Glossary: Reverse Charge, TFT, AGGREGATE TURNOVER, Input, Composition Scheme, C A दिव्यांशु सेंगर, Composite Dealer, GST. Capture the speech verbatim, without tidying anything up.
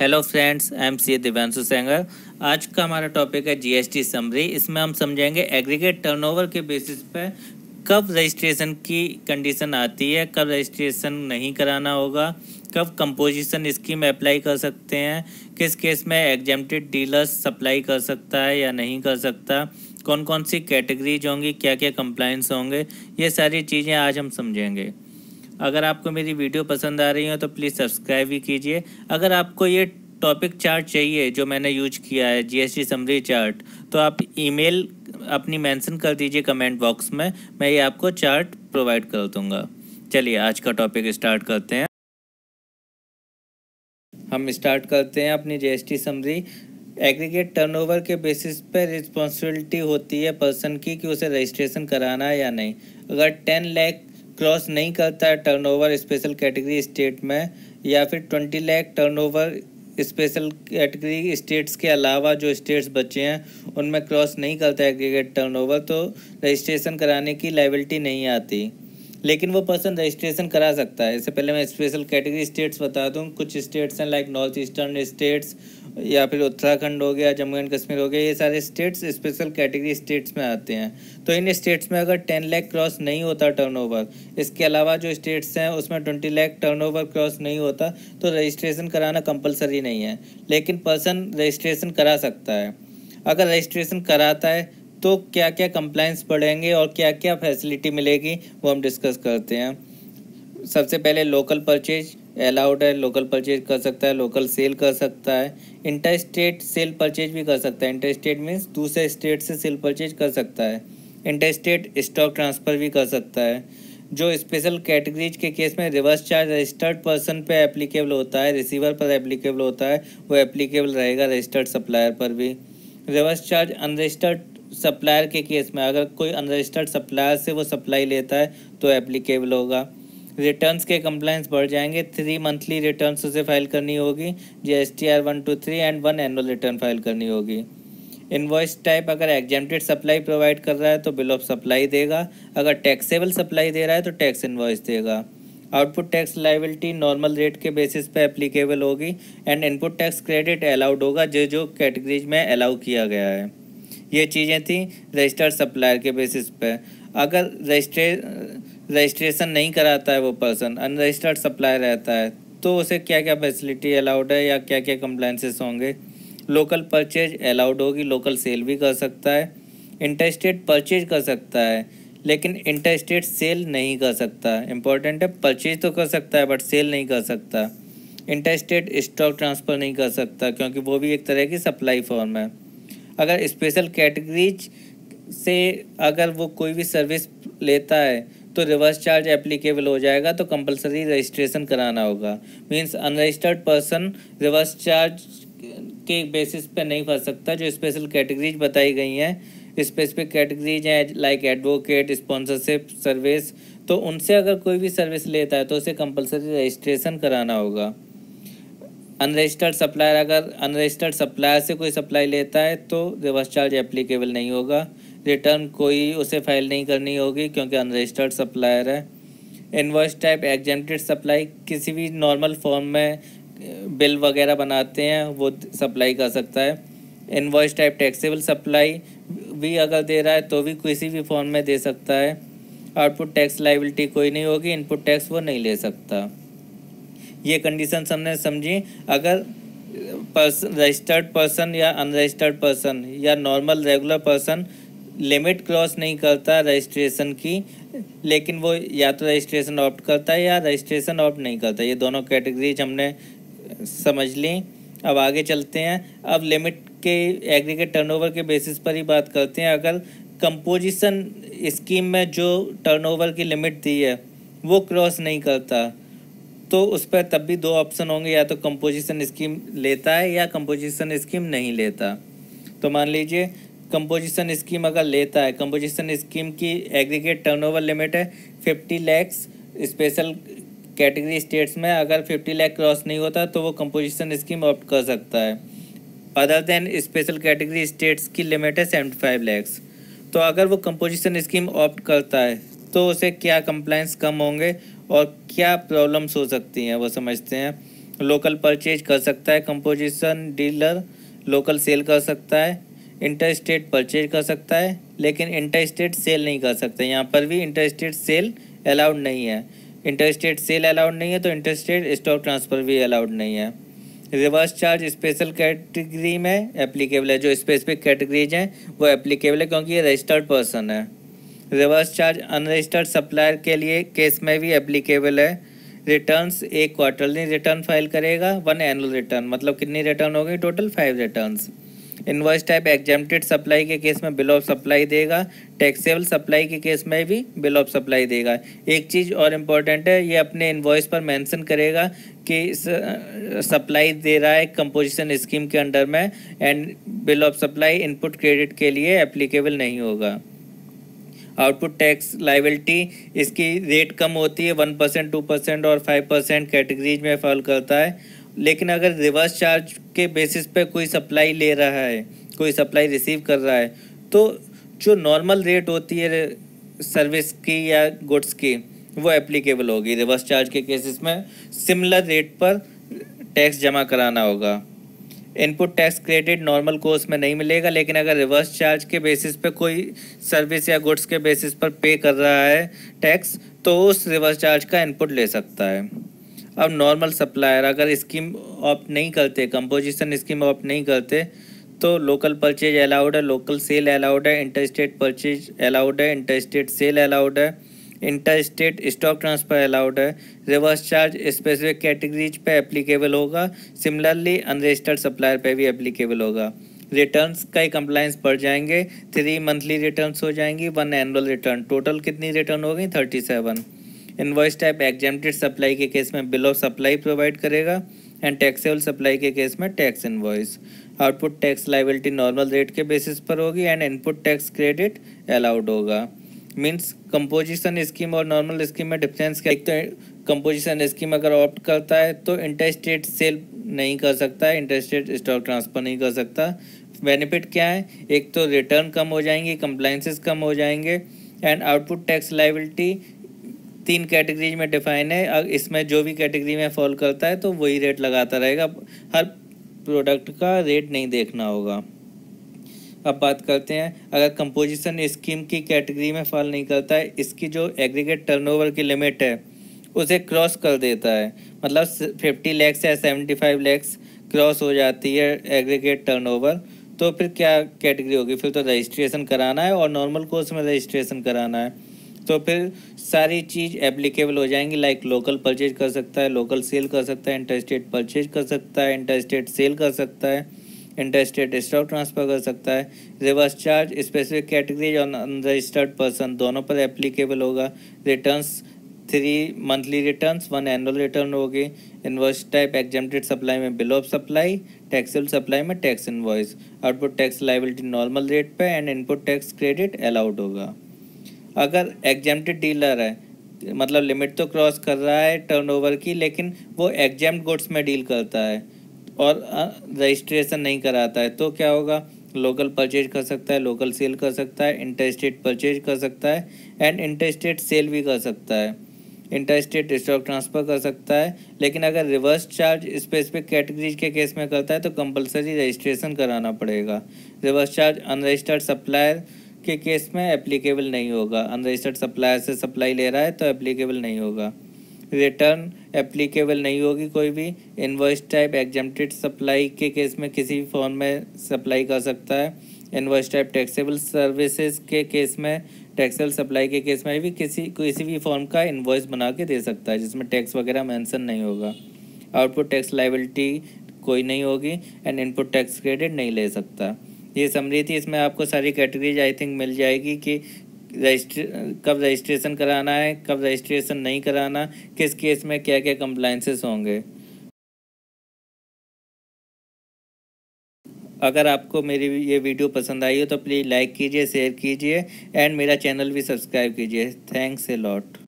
Hello friends, I am C A दिव्यांशु सेंगर। आज का हमारा टॉपिक है जीएसटी समरी। इसमें हम समझेंगे एग्रीगेट टर्नओवर के बेसिस पे कब रजिस्ट्रेशन की कंडीशन आती है, कब रजिस्ट्रेशन नहीं कराना होगा, कब कंपोजिशन स्कीम अप्लाई कर सकते हैं, किस केस में एग्जेम्प्टेड डीलर्स सप्लाई कर सकता है या नहीं कर सकता, कौन कौन सी कैटेगरीज होंगी, क्या क्या कंप्लाइंस होंगे, ये सारी चीज़ें आज हम समझेंगे। अगर आपको मेरी वीडियो पसंद आ रही हो तो प्लीज़ सब्सक्राइब भी कीजिए। अगर आपको ये टॉपिक चार्ट चाहिए जो मैंने यूज किया है, जीएसटी समरी चार्ट, तो आप ईमेल अपनी मेंशन कर दीजिए कमेंट बॉक्स में, मैं ये आपको चार्ट प्रोवाइड कर दूंगा। चलिए आज का टॉपिक स्टार्ट करते हैं। हम स्टार्ट करते हैं अपनी जीएसटी समरी। एग्रीगेट टर्नओवर के बेसिस पर रिस्पॉन्सिबिलिटी होती है पर्सन की कि उसे रजिस्ट्रेशन कराना है या नहीं। अगर टेन लाख क्रॉस नहीं करता है टर्नओवर स्पेशल कैटेगरी स्टेट में, या फिर twenty lakh turnover special category states के अलावा जो स्टेट्स बचे हैं उनमें क्रॉस नहीं करता एग्रीगेट टर्नओवर, तो रजिस्ट्रेशन कराने की लायबिलिटी नहीं आती, लेकिन वो पर्सन रजिस्ट्रेशन करा सकता है। इससे पहले मैं स्पेशल कैटेगरी स्टेट्स बता दूं, कुछ स्टेट्स हैं लाइक नॉर्थ ईस्टर्न स्टेट्स या फिर उत्तराखंड हो गया, जम्मू एंड कश्मीर हो गया, ये सारे स्टेट्स स्पेशल कैटेगरी स्टेट्स में आते हैं। तो इन स्टेट्स में अगर टेन लाख क्रॉस नहीं होता टर्नओवर, इसके अलावा जो स्टेट्स हैं उसमें ट्वेंटी लाख टर्नओवर क्रॉस नहीं होता, तो रजिस्ट्रेशन कराना कंपलसरी नहीं है, लेकिन पर्सन रजिस्ट्रेशन करा सकता है। अगर रजिस्ट्रेशन कराता है तो क्या क्या कंप्लाइंस पड़ेंगे और क्या क्या फैसिलिटी मिलेगी वो हम डिस्कस करते हैं। सबसे पहले लोकल परचेज अलाउड है, लोकल परचेज कर सकता है, लोकल सेल कर सकता है, इंटर स्टेट सेल परचेज भी कर सकता है। इंटर स्टेट मीन्स दूसरे स्टेट से सेल परचेज कर सकता है। इंटर स्टेट स्टॉक ट्रांसफ़र भी कर सकता है। जो स्पेशल कैटेगरीज के केस में रिवर्स चार्ज रजिस्टर्ड पर्सन पे एप्लीकेबल होता है, रिसीवर पर एप्लीकेबल होता है, वो एप्लीकेबल रहेगा रजिस्टर्ड सप्लायर पर भी। रिवर्स चार्ज अनरजिस्टर्ड सप्लायर के केस में, अगर कोई अनरजिस्टर्ड सप्लायर से वो सप्लाई लेता है तो एप्लीकेबल होगा। रिटर्न्स के कंप्लाइंस बढ़ जाएंगे, थ्री मंथली रिटर्न्स उसे फाइल करनी होगी, GSTR one two three and one annual return file करनी होगी। इनवॉइस टाइप, अगर एग्जेम्प्टेड सप्लाई प्रोवाइड कर रहा है तो बिल ऑफ सप्लाई देगा, अगर टैक्सेबल सप्लाई दे रहा है तो टैक्स इनवॉइस देगा। Output tax liability normal rate के बेसिस पे एप्लीकेबल होगी, and input tax credit allowed होगा जो जो कैटेगरीज में अलाउ किया गया है। ये चीज़ें थी रजिस्टर्ड सप्लायर के बेसिस पे। अगर रजिस्ट्रे रजिस्ट्रेशन नहीं कराता है वो पर्सन, अनरजिस्टर्ड सप्लायर रहता है, तो उसे क्या क्या फैसिलिटी अलाउड है या क्या क्या कंप्लाइंसेस होंगे। लोकल परचेज अलाउड होगी, लोकल सेल भी कर सकता है, इंटरस्टेट परचेज कर सकता है, लेकिन इंटरस्टेट सेल नहीं कर सकता। इंपॉर्टेंट है, परचेज तो कर सकता है बट सेल नहीं कर सकता। इंटरस्टेट स्टॉक ट्रांसफ़र नहीं कर सकता क्योंकि वो भी एक तरह की सप्लाई फॉर्म है। अगर स्पेशल कैटेगरीज से अगर वो कोई भी सर्विस लेता है तो रिवर्स चार्ज एप्लीकेबल हो जाएगा, तो कंपलसरी रजिस्ट्रेशन कराना होगा। Means unregistered person reverse charge के बेसिस पे नहीं फंस सकता। जो स्पेशल कैटेगरीज बताई गई हैं, स्पेसिफिक कैटेगरीज हैं लाइक एडवोकेट, स्पॉन्सरशिप, सर्विस, तो उनसे अगर कोई भी सर्विस लेता है तो उसे कंपलसरी रजिस्ट्रेशन कराना होगा। अनरजिस्टर्ड सप्लायर, अगर अनरजिस्टर्ड सप्लायर से कोई सप्लाई लेता है तो रिवर्स चार्ज एप्लीकेबल नहीं होगा। रिटर्न कोई उसे फाइल नहीं करनी होगी क्योंकि अनरजिस्टर्ड सप्लायर है। इनवॉइस टाइप, एग्जेम्प्टेड सप्लाई, किसी भी नॉर्मल फॉर्म में बिल वगैरह बनाते हैं वो सप्लाई कर सकता है। इनवॉइस टाइप, टैक्सेबल सप्लाई भी अगर दे रहा है तो भी किसी भी फॉर्म में दे सकता है। आउटपुट टैक्स लायबिलिटी कोई नहीं होगी, इनपुट टैक्स वो नहीं ले सकता। ये कंडीशन हमने समझी। अगर पर्सन रजिस्टर्ड पर्सन या अनरजिस्टर्ड पर्सन या normal regular person limit cross नहीं करता रजिस्ट्रेशन की, लेकिन वो या तो रजिस्ट्रेशन ऑप्ट करता है या रजिस्ट्रेशन ऑप्ट नहीं करता, ये दोनों कैटेगरीज हमने समझ ली। अब आगे चलते हैं। अब लिमिट के एग्रीगेट टर्नओवर के बेसिस पर ही बात करते हैं। अगर कंपोजिशन स्कीम में जो टर्नओवर की लिमिट दी है वो क्रॉस नहीं करता तो उस पर तब भी दो ऑप्शन होंगे, या तो कंपोजिशन स्कीम लेता है या कंपोजिशन स्कीम नहीं लेता। तो मान लीजिए कंपोजिशन स्कीम अगर लेता है, कंपोजिशन स्कीम की एग्रीगेट टर्नओवर लिमिट है fifty lakh special category states में, अगर फिफ्टी लाख क्रॉस नहीं होता तो वो कंपोजिशन स्कीम ऑप्ट कर सकता है। Other than special category states की लिमिट है सेवेंटी फाइव लाख, तो अगर वो कंपोजिशन स्कीम ऑप्ट करता है तो उसे क्या कंप्लाइंस कम होंगे और क्या प्रॉब्लम्स हो सकती हैं वो समझते हैं। लोकल परचेज कर सकता है, कंपोजिशन डीलर लोकल सेल कर सकता है, इंटर स्टेट परचेज कर सकता है, लेकिन इंटर स्टेट सेल नहीं कर सकता। यहाँ पर भी इंटर स्टेट सेल अलाउड नहीं है। इंटर स्टेट सेल अलाउड नहीं है तो इंटर स्टेट स्टॉक ट्रांसफ़र भी अलाउड नहीं है। रिवर्स चार्ज स्पेशल कैटेगरी में एप्लीकेबल है, जो स्पेसिफिक कैटेगरीज हैं वो एप्लीकेबल है क्योंकि ये रजिस्टर्ड पर्सन है। रिवर्स चार्ज अनरजिस्टर्ड सप्लायर के लिए केस में भी एप्लीकेबल है। रिटर्न्स एक क्वार्टरली रिटर्न फाइल करेगा, वन एनुअल रिटर्न, मतलब कितनी रिटर्न हो गई total, five returns. Invoice type exempted supply के केस में बिल ऑफ सप्लाई देगा, टैक्सेबल सप्लाई के केस में भी बिल ऑफ सप्लाई देगा। एक चीज़ और इम्पॉर्टेंट है, ये अपने इन्वॉइस पर मेंशन करेगा कि सप्लाई दे रहा है कंपोजिशन स्कीम के अंडर में, and bill of supply input credit के लिए एप्लीकेबल नहीं होगा। आउटपुट टैक्स लायबिलिटी, इसकी रेट कम होती है, वन परसेंट टू परसेंट और फाइव परसेंट कैटेगरीज में फॉल करता है। लेकिन अगर रिवर्स चार्ज के बेसिस पे कोई सप्लाई ले रहा है, कोई सप्लाई रिसीव कर रहा है, तो जो नॉर्मल रेट होती है सर्विस की या गुड्स की वो एप्लीकेबल होगी। रिवर्स चार्ज के केसेस में सिमिलर रेट पर टैक्स जमा कराना होगा। Input tax credit normal course में नहीं मिलेगा, लेकिन अगर रिवर्स चार्ज के बेसिस पे कोई सर्विस या गुड्स के बेसिस पर पे कर रहा है टैक्स, तो उस रिवर्स चार्ज का इनपुट ले सकता है। अब नॉर्मल सप्लायर अगर स्कीम ऑप्ट नहीं करते, कंपोजिशन स्कीम ऑप्ट नहीं करते, तो लोकल परचेज अलाउड है, लोकल सेल अलाउड है, इंटर स्टेट परचेज अलाउड है, इंटर स्टेट सेल अलाउड है, inter state stock transfer allowed है। रिवर्स चार्ज स्पेसिफिक कैटेगरीज पे एप्लीकेबल होगा, सिमिलरली अनरजिस्टर्ड सप्लायर पे भी एप्लीकेबल होगा। रिटर्न्स का ही कंप्लाइंस बढ़ जाएंगे, थ्री मंथली रिटर्न्स हो जाएंगी, वन एनुअल रिटर्न, टोटल कितनी रिटर्न हो गई thirty seven. Invoice type exempted supply के केस में बिल ऑफ सप्लाई प्रोवाइड करेगा, एंड टैक्सेबल सप्लाई के केस में tax invoice. Output tax liability normal rate के बेसिस पर होगी, and input tax credit allowed होगा। मींस कंपोजिशन स्कीम और नॉर्मल स्कीम में डिफरेंस क्या, एक तो कंपोजिशन स्कीम अगर ऑप्ट करता है तो इंटर स्टेट सेल नहीं कर सकता है, इंटर स्टेट स्टॉक ट्रांसफ़र नहीं कर सकता। बेनिफिट क्या है, एक तो रिटर्न कम हो जाएंगी, कंप्लाइंसेस कम हो जाएंगे, एंड आउटपुट टैक्स लायबिलिटी तीन कैटेगरीज में डिफाइन है, इसमें जो भी कैटेगरी में फॉल करता है तो वही रेट लगाता रहेगा, हर प्रोडक्ट का रेट नहीं देखना होगा। अब बात करते हैं अगर कंपोजिशन स्कीम की कैटेगरी में फॉल नहीं करता है, इसकी जो एग्रीगेट टर्नओवर की लिमिट है उसे क्रॉस कर देता है, मतलब फिफ्टी लैक्स या सेवेंटी फाइव लैक्स क्रॉस हो जाती है एग्रीगेट टर्नओवर, तो फिर क्या कैटेगरी होगी, फिर तो रजिस्ट्रेशन कराना है और नॉर्मल कोर्स में रजिस्ट्रेशन कराना है, तो फिर सारी चीज़ एप्लीकेबल हो जाएंगी। लाइक लोकल परचेज कर सकता है, लोकल सेल कर सकता है, इंटरस्टेट परचेज कर सकता है, इंटरस्टेट सेल कर सकता है, इंटरस्टेट स्टॉक ट्रांसफ़र कर सकता है। रिवर्स चार्ज स्पेसिफिक कैटेगरीज और अनरजिस्टर्ड पर्सन दोनों पर एप्लीकेबल होगा। Returns three monthly returns, one annual return होगी। इन्वॉइस टाइप एग्जेम्प्टेड सप्लाई में bill of supply, taxable supply में tax invoice. Output tax liability normal rate पर and input tax credit allowed होगा। अगर exempted dealer है, मतलब limit तो cross कर रहा है टर्नओवर की, लेकिन वो एग्जेम्प्ट गुड्स में डील करता है और रजिस्ट्रेशन नहीं कराता है, तो क्या होगा, लोकल परचेज कर सकता है, लोकल सेल कर सकता है, इंटरस्टेट परचेज कर सकता है, एंड इंटरस्टेट सेल भी कर सकता है, इंटरस्टेट स्टॉक ट्रांसफ़र कर सकता है। लेकिन अगर रिवर्स चार्ज स्पेसिफिक कैटेगरीज के केस में करता है तो कंपलसरी रजिस्ट्रेशन कराना पड़ेगा। रिवर्स चार्ज अनरजिस्टर्ड सप्लायर के केस में एप्लीकेबल नहीं होगा, अनरजिस्टर्ड सप्लायर से सप्लाई ले रहा है तो एप्लीकेबल नहीं होगा। रिटर्न एप्लीकेबल नहीं होगी कोई भी। इन्वॉइस टाइप एग्जेम्प्टेड सप्लाई के केस में किसी भी फॉर्म में सप्लाई कर सकता है। इन्वॉइस टाइप टैक्सेबल सर्विसेज के केस में, टैक्सेबल सप्लाई के केस में भी किसी किसी भी फॉर्म का इन्वॉइस बना के दे सकता है जिसमें टैक्स वगैरह मेंशन नहीं होगा। आउटपुट टैक्स लायबिलिटी कोई नहीं होगी, एंड इनपुट टैक्स क्रेडिट नहीं ले सकता। ये समरी थी, इसमें आपको सारी कैटेगरीज आई थिंक मिल जाएगी कि रजिस्ट्रे कब रजिस्ट्रेशन कराना है, कब रजिस्ट्रेशन नहीं कराना, किस केस में क्या क्या कंप्लाइंसेस होंगे। अगर आपको मेरी ये वीडियो पसंद आई हो तो प्लीज़ लाइक कीजिए, शेयर कीजिए, एंड मेरा चैनल भी सब्सक्राइब कीजिए। Thanks a lot.